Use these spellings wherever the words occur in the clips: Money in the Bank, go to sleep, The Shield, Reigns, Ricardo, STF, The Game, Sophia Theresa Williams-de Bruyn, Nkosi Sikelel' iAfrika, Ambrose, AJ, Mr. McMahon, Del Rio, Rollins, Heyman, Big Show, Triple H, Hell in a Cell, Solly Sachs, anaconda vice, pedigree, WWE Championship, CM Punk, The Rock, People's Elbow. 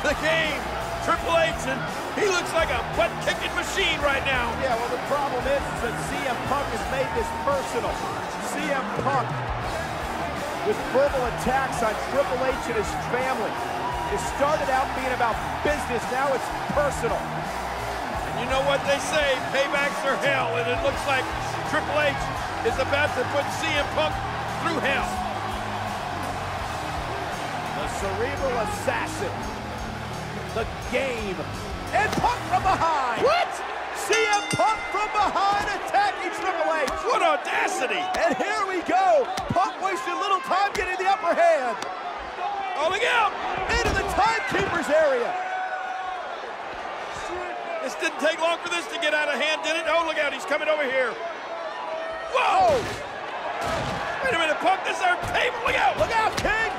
The Game, Triple H, and he looks like a butt-kicking machine right now. Yeah, well, the problem is that CM Punk has made this personal. CM Punk, with verbal attacks on Triple H and his family. It started out being about business, now it's personal. And you know what they say, paybacks are hell, and it looks like Triple H is about to put CM Punk through hell. The cerebral assassin. The Game. And Punk from behind. What? CM Punk from behind attacking Triple H. What audacity. And here we go. Punk wasted little time getting the upper hand. Oh, look out. Into the timekeeper's area. This didn't take long for this to get out of hand, did it? Oh, look out. He's coming over here. Whoa! Wait a minute, Punk, this is our table. Look out! Look out, King!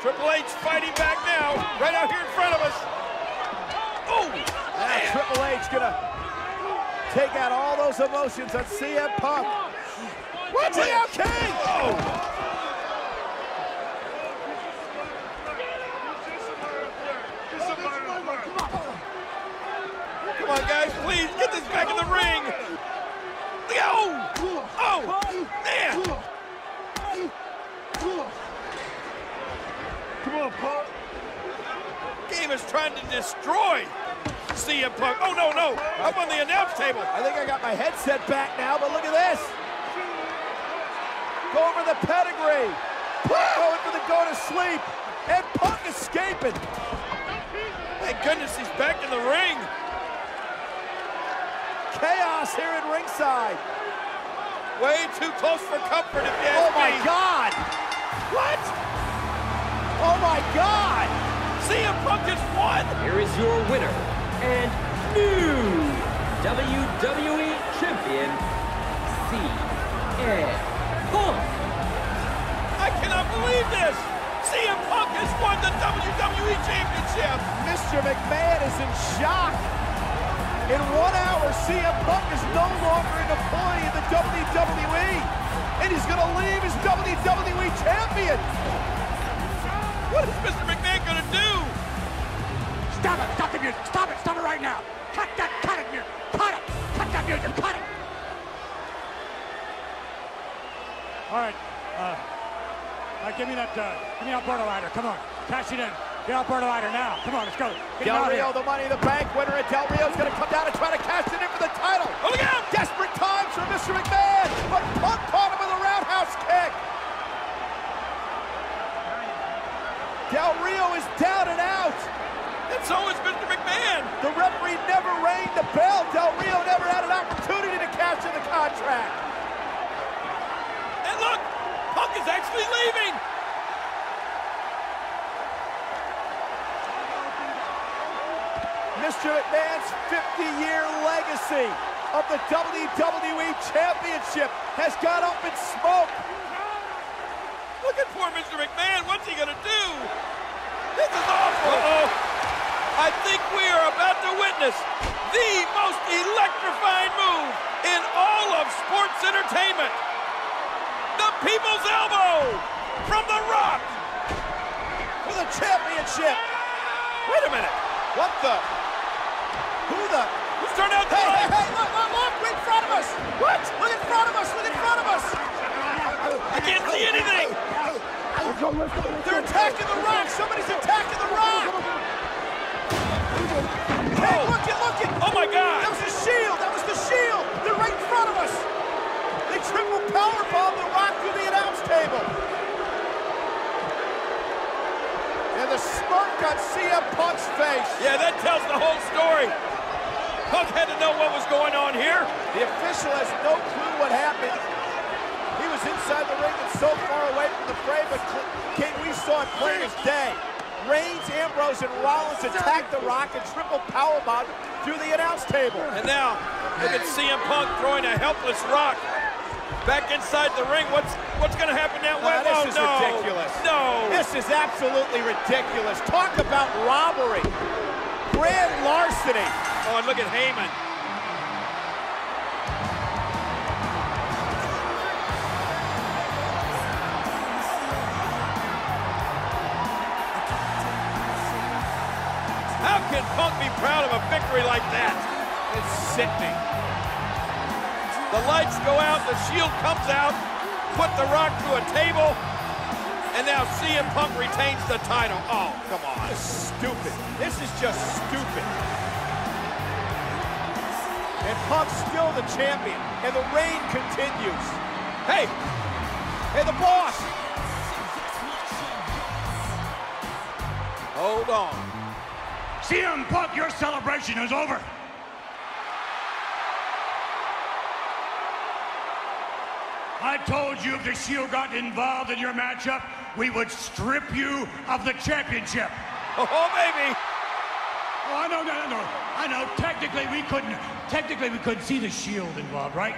Triple H fighting back now, right out here in front of us. Oh! Now Triple H gonna take out all those emotions on CM Punk. Watch out, King! Oh! Come on, guys, please get this back in the ring. Oh, oh, man. Come on, Punk. Game is trying to destroy CM Punk. Oh, no, no, I'm on the announce table. I think I got my headset back now, but look at this. Go over the pedigree. Punk going for the go to sleep. And Punk escaping. Thank goodness he's back in the ring. Chaos here at ringside. Way too close for comfort, if you ask me. Oh, my God. What? Oh, my God. CM Punk has won. Here is your winner and new WWE Champion, CM Punk. I cannot believe this. CM Punk has won the WWE Championship. Mr. McMahon is in shock. In 1 hour, CM Punk is no longer an employee in the WWE, and he's going to leave as WWE Champion. What is Mr. McMahon going to do? Stop it. Stop the music. Stop it. Stop it right now. Cut that. Cut it, music. Cut it. Cut that music. Cut it. All right. Give me Alberto Ryder. Come on. Cash it in. Get Alberto Ryder now. Come on, let's go. Get Del Rio, the Money in the Bank winner, and Del Rio's going to come down and try to cash it in for the title. Oh, look out! Desperate times for Mr. McMahon, but Punk caught him with a roundhouse kick. Del Rio is down and out. And so is Mr. McMahon. The referee never rang the bell. Del Rio never had an opportunity to cash in the contract. And look, Punk is actually leaving. Mr. McMahon's 50-year legacy of the WWE Championship has gone up in smoke. Look at poor Mr. McMahon. What's he going to do? This is awful. Uh-oh. I think we are about to witness the most electrifying move in all of sports entertainment. The People's Elbow from The Rock. For the championship. Wait a minute. What the... Who's turned out the light? Hey, look, look, in front of us. What? Look in front of us, look in front of us. I can't see anything. They're attacking The Rock. Somebody's attacking The Rock. Hey, look it, look it. Oh, my God. That was The Shield. That was The Shield. They're right in front of us. They triple powerbombed The Rock through the announce table. And the smirk on CM Punk's face. Yeah, that tells the whole story. Punk had to know what was going on here. The official has no clue what happened. He was inside the ring and so far away from the fray, but King, we saw it plain as day. Reigns, Ambrose, and Rollins attacked The Rock and triple powerbomb through the announce table. And now, look at CM Punk throwing a helpless Rock back inside the ring. What's going to happen now? This is ridiculous. No. This is absolutely ridiculous. Talk about robbery. Grand larceny. Oh, and look at Heyman. victory like that is sickening. The lights go out, the Shield comes out, put The Rock through a table, and now CM Punk retains the title. Oh, come on. This is stupid. This is just stupid. And Punk's still the champion, and the reign continues. Hey! Hey, the boss! Hold on. CM Punk, your celebration is over. I told you if the Shield got involved in your matchup, we would strip you of the championship. Oh, baby! Oh, no. I know. Technically, we couldn't see the Shield involved, right?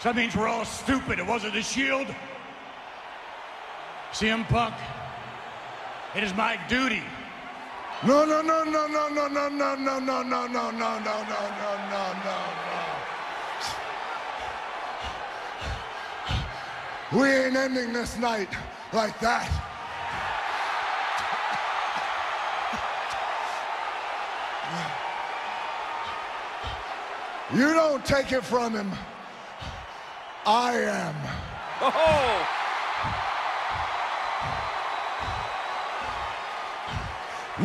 So that means we're all stupid. It wasn't the Shield. CM Punk, it is my duty. No. We ain't ending this night like that. You don't take it from him. I am. Oh!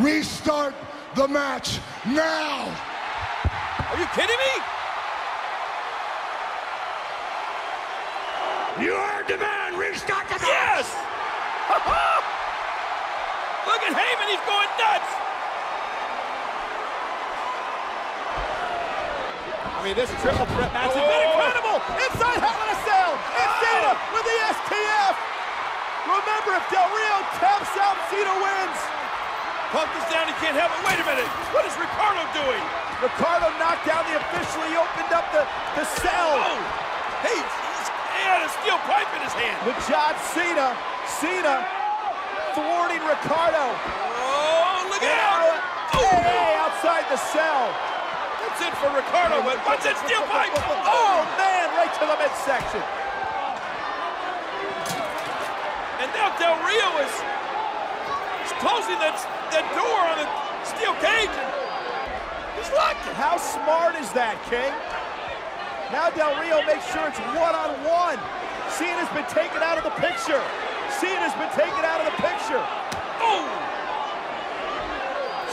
Restart the match now! Are you kidding me? You heard the man, restart the match! Yes! Look at Heyman, he's going nuts! I mean, this triple threat match has been incredible! Inside Hell in a Cell! It's Cena with the STF! Remember, if Del Rio taps out, Cena wins! Punk is down, he can't help it. Wait a minute, what is Ricardo doing? Ricardo knocked down the official, he opened up the cell! Oh. Hey! A steel pipe in his hand. With John Cena thwarting Ricardo. Oh, look out! Hey, outside the cell. That's it for Ricardo, but what's that steel pipe? Oh, man, right to the midsection. And now Del Rio is closing that door on the steel cage. He's locked it. How smart is that, King? Now Del Rio makes sure it's one-on-one. Cena's been taken out of the picture. Oh!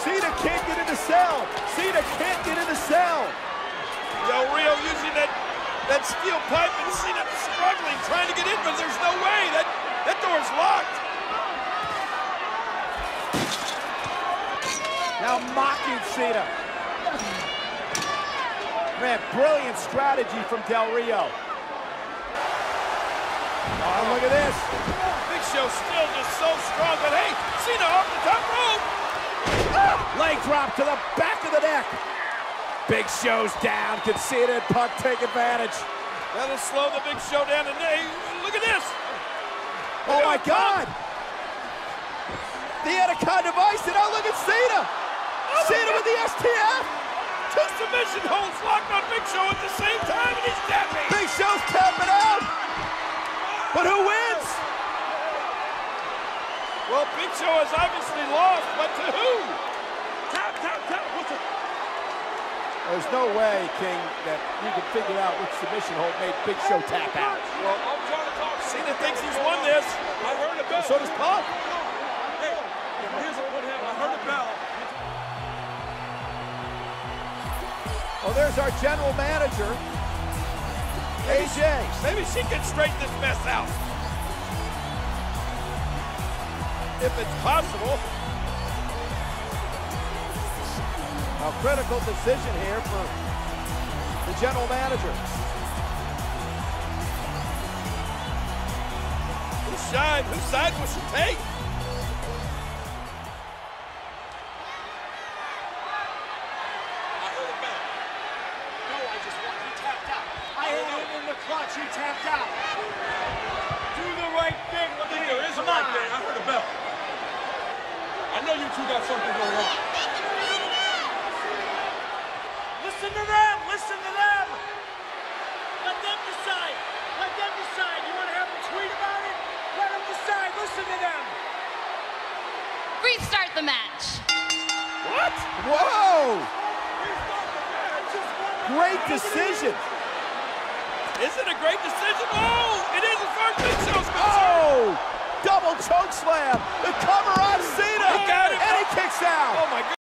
Cena can't get in the cell. Del Rio using that steel pipe, and Cena struggling, trying to get in, but there's no way. That door's locked. Now mocking Cena. Man, brilliant strategy from Del Rio. Oh, look at this. Big Show still just so strong, but hey, Cena off the top rope. Ah! Leg drop to the back of the neck. Big Show's down. Can Cena and Punk take advantage. That'll slow the Big Show down today. Look at this. Look oh my God. The anaconda vice, and now look at Cena. Oh, Cena with the STF. Two submission holds locked on Big Show at the same time, and he's tapping. Big Show's tapping out, but who wins? Well, Big Show has obviously lost, but to who? Tap. There's no way, King, that you can figure out which submission hold made Big Show tap out. Well, Cena thinks he's won this. I heard a bell. So does Pop. Hey, here's what happened. I heard a bell. Oh, there's our general manager, AJ. Maybe she can straighten this mess out. If it's possible. A critical decision here for the general manager. Whose side will she take? She tapped out. Do the right thing. It is the right thing. I heard a bell. I know you two got something going on. Listen to them. Let them decide. You want to have them tweet about it? Let them decide. Listen to them. Restart the match. What? What? Whoa! Great decision. Is it a great decision? Oh, it is as far as Big Show's concerned. Oh! Double choke slam. The cover on Cena. And he kicks out. Oh, my God.